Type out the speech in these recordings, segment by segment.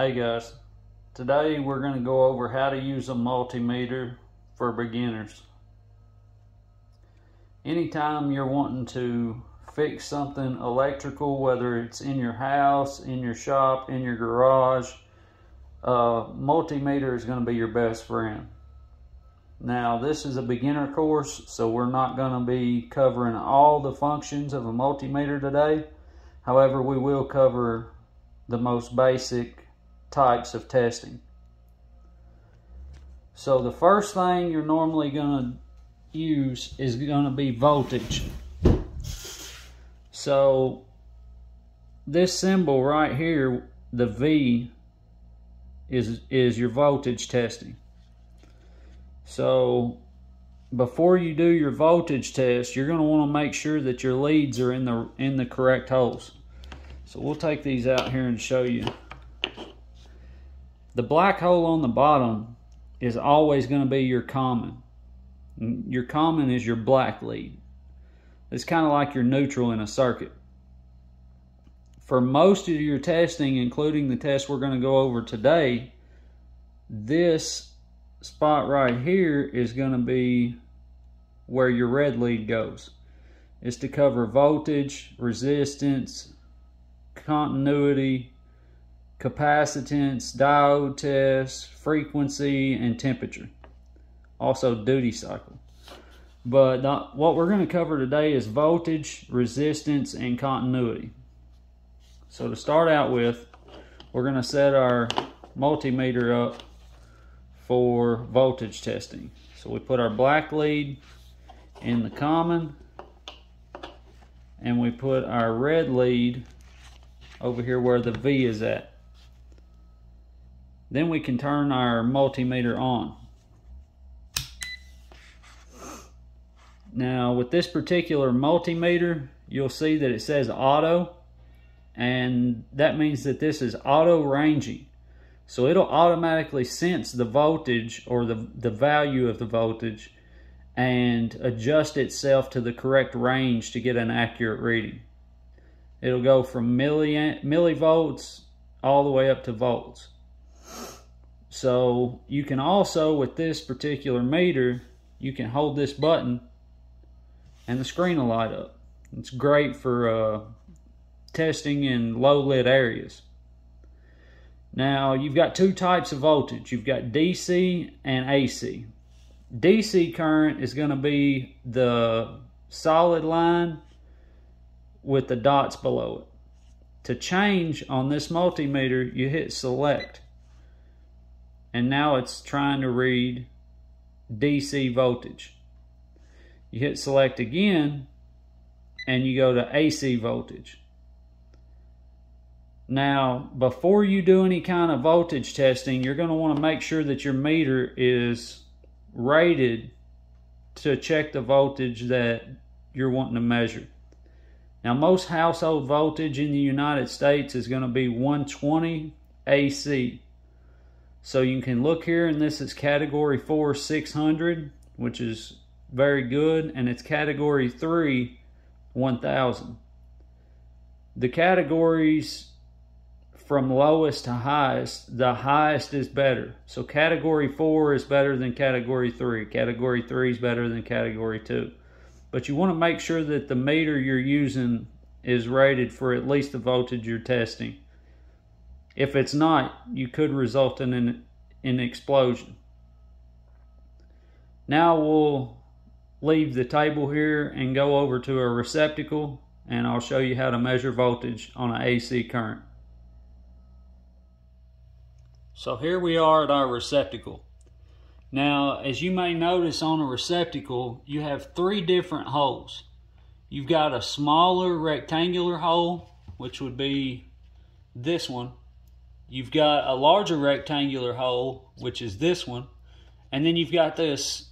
Hey guys, today we're going to go over how to use a multimeter for beginners. Anytime you're wanting to fix something electrical, whether it's in your house, in your shop, in your garage, multimeter is going to be your best friend. Now this is a beginner course, so we're not going to be covering all the functions of a multimeter today. However, we will cover the most basic types of testing. So the first thing you're normally going to use is going to be voltage. So this symbol right here, the V, is your voltage testing. So before you do your voltage test, you're going to want to make sure that your leads are in the correct holes. So we'll take these out here and show you. The black hole on the bottom is always going to be your common. Your common is your black lead. It's kind of like your neutral in a circuit. For most of your testing, including the test we're going to go over today, this spot right here is going to be where your red lead goes. It's to cover voltage, resistance, continuity, capacitance, diode test, frequency, and temperature. Also duty cycle. But what we're going to cover today is voltage, resistance, and continuity. So to start out with, we're going to set our multimeter up for voltage testing. So we put our black lead in the common, and we put our red lead over here where the V is at. Then we can turn our multimeter on. Now with this particular multimeter, you'll see that it says auto, and that means that this is auto ranging. So it'll automatically sense the voltage or the value of the voltage and adjust itself to the correct range to get an accurate reading. It'll go from millivolts all the way up to volts. So you can also, with this particular meter, you can hold this button and the screen will light up. It's great for testing in low lit areas. Now you've got two types of voltage. You've got DC and AC. DC current is going to be the solid line with the dots below it. To change on this multimeter, you hit select. And now it's trying to read DC voltage. You hit select again, and you go to AC voltage. Now, before you do any kind of voltage testing, you're going to want to make sure that your meter is rated to check the voltage that you're wanting to measure. Now, most household voltage in the United States is going to be 120 AC. So you can look here, and this is category 4 600, which is very good, and it's category 3 1000. The categories from lowest to highest, the highest is better. So category 4 is better than category 3. Category 3 is better than category 2. But you want to make sure that the meter you're using is rated for at least the voltage you're testing. If it's not, you could result in an explosion. Now we'll leave the table here and go over to a receptacle, and I'll show you how to measure voltage on an AC current. So here we are at our receptacle. Now, as you may notice on a receptacle, you have three different holes. You've got a smaller rectangular hole, which would be this one. You've got a larger rectangular hole, which is this one. And then you've got this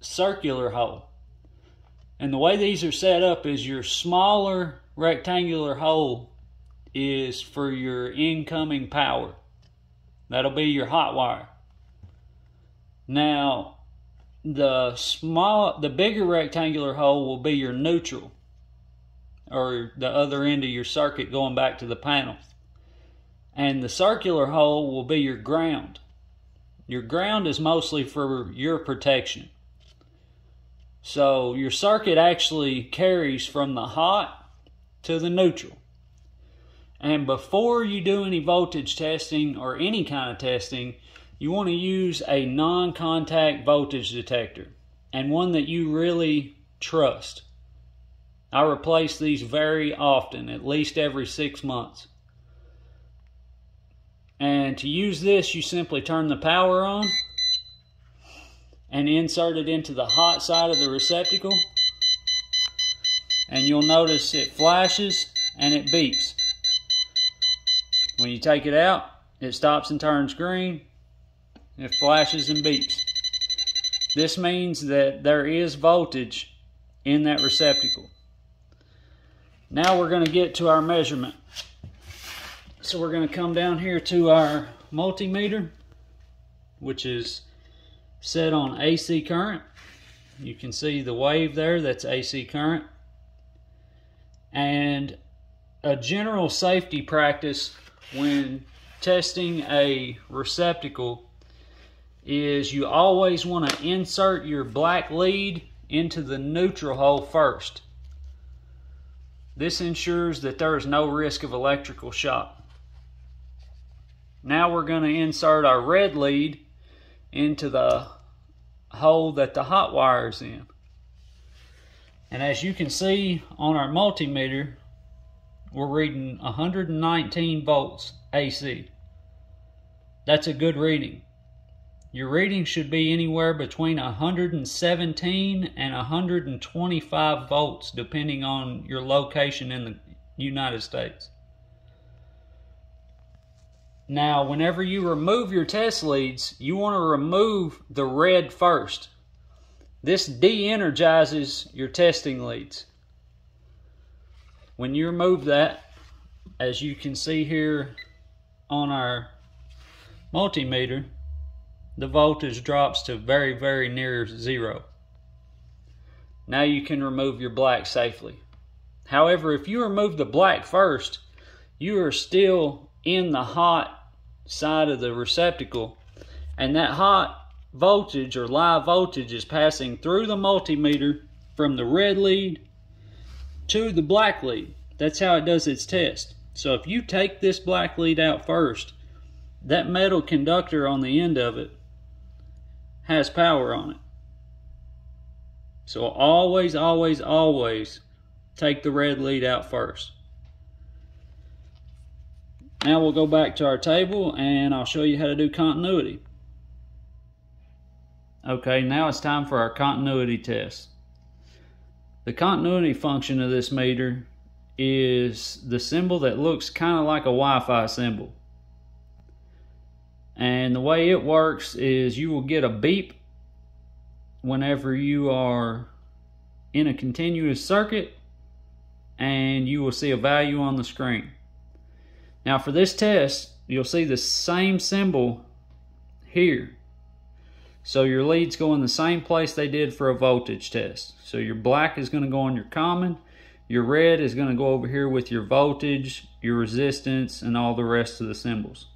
circular hole. And the way these are set up is your smaller rectangular hole is for your incoming power. That'll be your hot wire. Now, the bigger rectangular hole will be your neutral, or the other end of your circuit going back to the panel. and the circular hole will be your ground. Your ground is mostly for your protection. So your circuit actually carries from the hot to the neutral. And before you do any voltage testing or any kind of testing, you want to use a non-contact voltage detector, and one that you really trust. I replace these very often, at least every 6 months. And to use this, you simply turn the power on and insert it into the hot side of the receptacle, and you'll notice it flashes and it beeps. When you take it out, it stops and turns green. It flashes and beeps. This means that there is voltage in that receptacle. Now we're going to get to our measurement. So we're going to come down here to our multimeter, which is set on AC current. You can see the wave there, that's AC current. And a general safety practice when testing a receptacle is you always want to insert your black lead into the neutral hole first. This ensures that there is no risk of electrical shock. Now we're going to insert our red lead into the hole that the hot wire is in. And as you can see on our multimeter, we're reading 119 volts AC. That's a good reading. Your reading should be anywhere between 117 and 125 volts, depending on your location in the United States. Now, whenever you remove your test leads, you want to remove the red first. This de-energizes your testing leads. When you remove that, as you can see here on our multimeter, the voltage drops to very, very near zero. Now you can remove your black safely. However, if you remove the black first, you are still in the hot side of the receptacle, and that hot voltage or live voltage is passing through the multimeter from the red lead to the black lead. That's how it does its test. So if you take this black lead out first, that metal conductor on the end of it has power on it. So always, always, always take the red lead out first. Now we'll go back to our table and I'll show you how to do continuity. Okay, now it's time for our continuity test. The continuity function of this meter is the symbol that looks kind of like a Wi-Fi symbol. And the way it works is you will get a beep whenever you are in a continuous circuit, and you will see a value on the screen. Now for this test, you'll see the same symbol here. So your leads go in the same place they did for a voltage test. So your black is going to go on your common, your red is going to go over here with your voltage, your resistance, and all the rest of the symbols.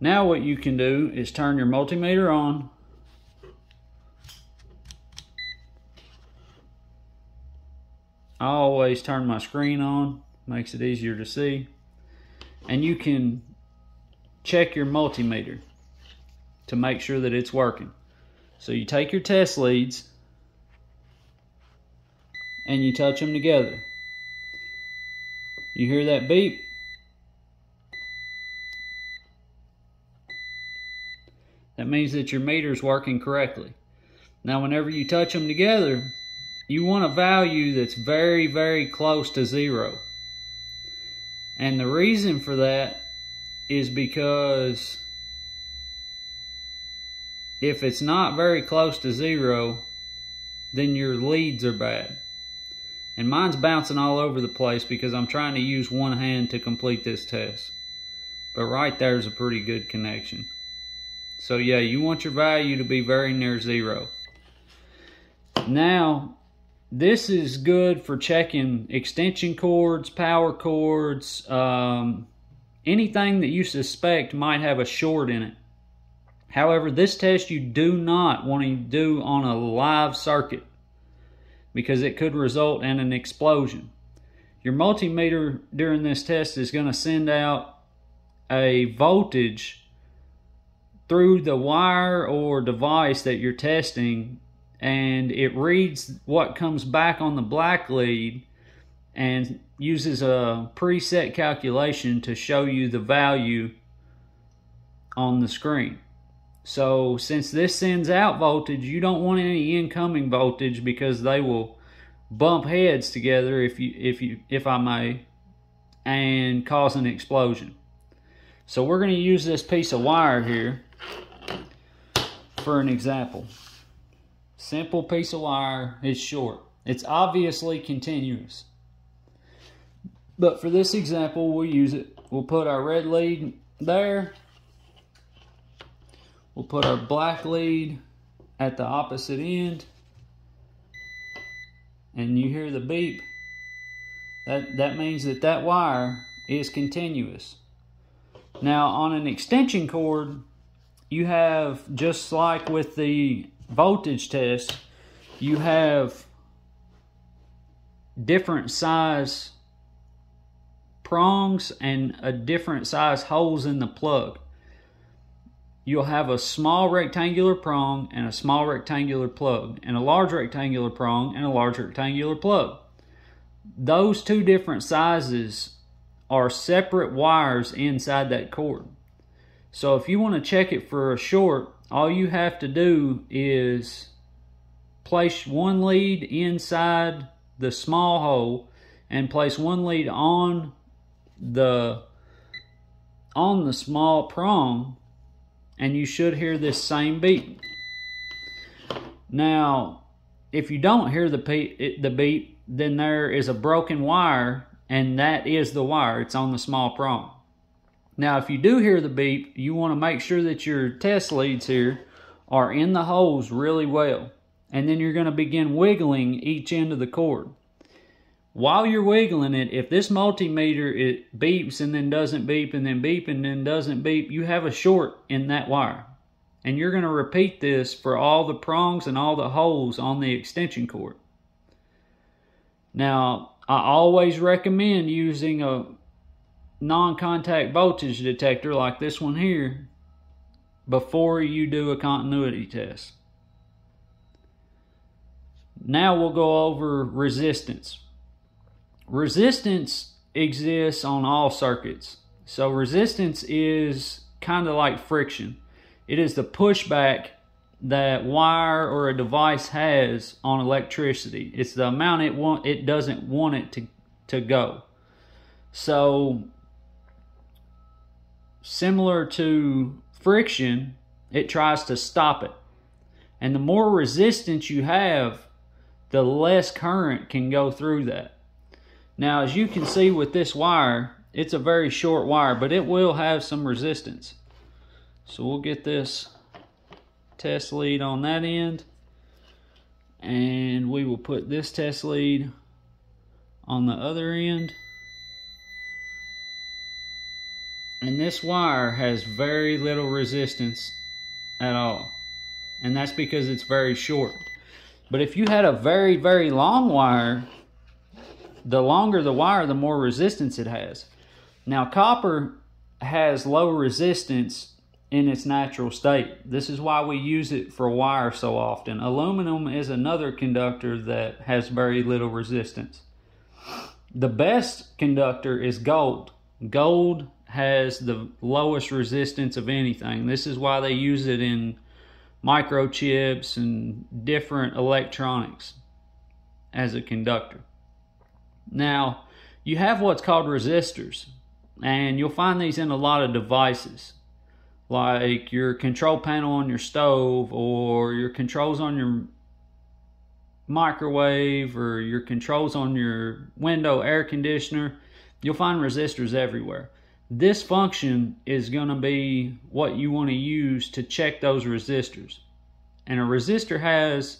Now what you can do is turn your multimeter on . I always turn my screen on, makes it easier to see, and you can check your multimeter to make sure that it's working. So you take your test leads and you touch them together. You hear that beep? That means that your meter is working correctly. Now whenever you touch them together, you want a value that's very, very close to zero. And the reason for that is because if it's not very close to zero, then your leads are bad. And mine's bouncing all over the place because I'm trying to use one hand to complete this test. But right there is a pretty good connection. So yeah, you want your value to be very near zero. Now, this is good for checking extension cords, power cords, Anything that you suspect might have a short in it. However, this test you do not want to do on a live circuit because it could result in an explosion. Your multimeter during this test is going to send out a voltage through the wire or device that you're testing, and it reads what comes back on the black lead and uses a preset calculation to show you the value on the screen. So since this sends out voltage, you don't want any incoming voltage because they will bump heads together, if I may, and cause an explosion. So we're going to use this piece of wire here for an example. Simple piece of wire, it's short. It's obviously continuous. But for this example, we'll use it. We'll put our red lead there. We'll put our black lead at the opposite end. And you hear the beep. That means that wire is continuous. Now, on an extension cord, you have, just like with the voltage test, you have different size prongs and a different size holes in the plug. You'll have a small rectangular prong and a small rectangular plug, and a large rectangular prong and a large rectangular plug. Those two different sizes are separate wires inside that cord. So if you want to check it for a short, all you have to do is place one lead inside the small hole and place one lead on the small prong, and you should hear this same beep. Now, if you don't hear the beep, then there is a broken wire, and that is the wire. It's on the small prong. Now, if you do hear the beep, you want to make sure that your test leads here are in the holes really well, and then you're going to begin wiggling each end of the cord. While you're wiggling it, if this multimeter, it beeps and then doesn't beep and then beep and then doesn't beep, you have a short in that wire. And you're going to repeat this for all the prongs and all the holes on the extension cord. Now, I always recommend using a non-contact voltage detector like this one here before you do a continuity test. Now we'll go over resistance. Resistance exists on all circuits. So resistance is kind of like friction. It is the pushback that wire or a device has on electricity. It's the amount it doesn't want it to go. So similar to friction, it tries to stop it. And the more resistance you have, the less current can go through that. Now, as you can see with this wire, it's a very short wire, but it will have some resistance. So we'll get this test lead on that end, and we will put this test lead on the other end. And this wire has very little resistance at all, and that's because it's very short. But if you had a very, very long wire, the longer the wire, the more resistance it has. Now, copper has low resistance in its natural state. This is why we use it for wire so often. Aluminum is another conductor that has very little resistance. The best conductor is gold. Gold has the lowest resistance of anything. This is why they use it in microchips and different electronics as a conductor. Now, you have what's called resistors, and you'll find these in a lot of devices, like your control panel on your stove, or your controls on your microwave, or your controls on your window air conditioner. You'll find resistors everywhere. This function is going to be what you want to use to check those resistors. And a resistor has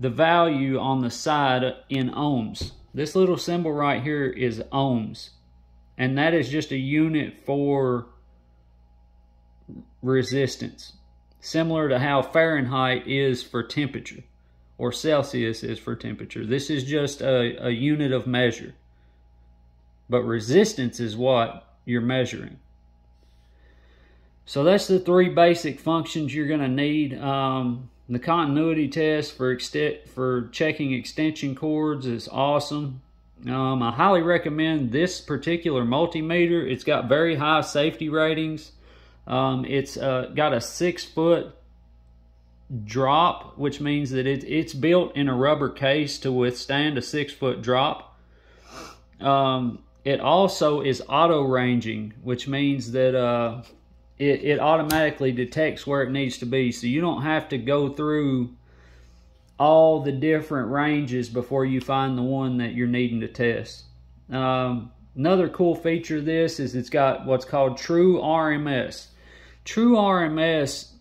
the value on the side in ohms. This little symbol right here is ohms, and that is just a unit for resistance, similar to how Fahrenheit is for temperature or Celsius is for temperature. This is just a unit of measure, but resistance is what you're measuring. So that's the three basic functions you're going to need. The continuity test for checking extension cords is awesome. I highly recommend this particular multimeter. It's got very high safety ratings. It's got a 6-foot drop, which means that it's built in a rubber case to withstand a 6-foot drop. It also is auto-ranging, which means that it automatically detects where it needs to be. So you don't have to go through all the different ranges before you find the one that you're needing to test. Another cool feature of this is it's got what's called true RMS. True RMS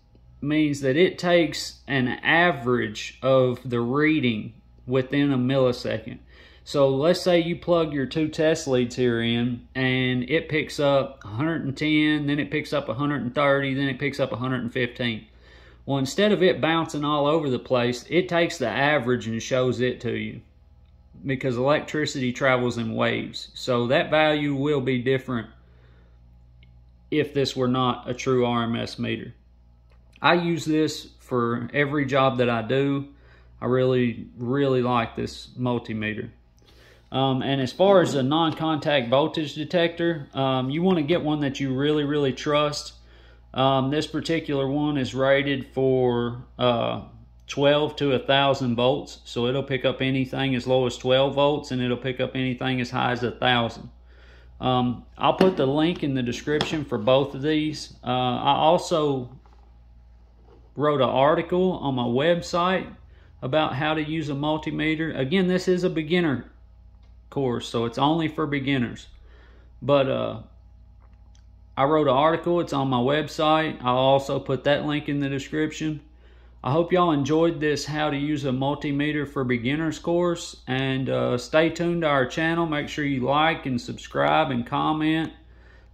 means that it takes an average of the reading within a millisecond. So let's say you plug your two test leads here in and it picks up 110, then it picks up 130, then it picks up 115. Well, instead of it bouncing all over the place, it takes the average and shows it to you, because electricity travels in waves. So that value will be different if this were not a true RMS meter. I use this for every job that I do. I really, really like this multimeter. And as far as a non-contact voltage detector, you want to get one that you really, really trust. This particular one is rated for 12 to 1,000 volts. So it'll pick up anything as low as 12 volts and it'll pick up anything as high as 1,000. I'll put the link in the description for both of these. I also wrote an article on my website about how to use a multimeter. Again, this is a beginner course, so it's only for beginners. But I wrote an article, it's on my website. I'll also put that link in the description. I hope y'all enjoyed this How to Use a Multimeter for Beginners course, and stay tuned to our channel. Make sure you like and subscribe and comment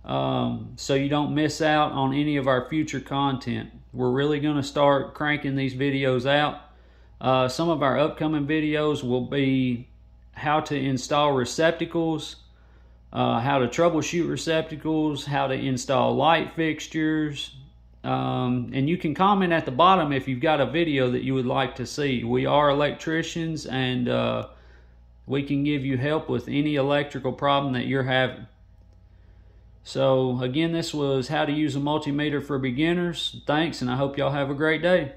so you don't miss out on any of our future content. We're really going to start cranking these videos out. Some of our upcoming videos will be how to install receptacles, how to troubleshoot receptacles, how to install light fixtures, and you can comment at the bottom if you've got a video that you would like to see. We are electricians, and we can give you help with any electrical problem that you're having. So again, this was How to Use a Multimeter for Beginners. Thanks, and I hope y'all have a great day.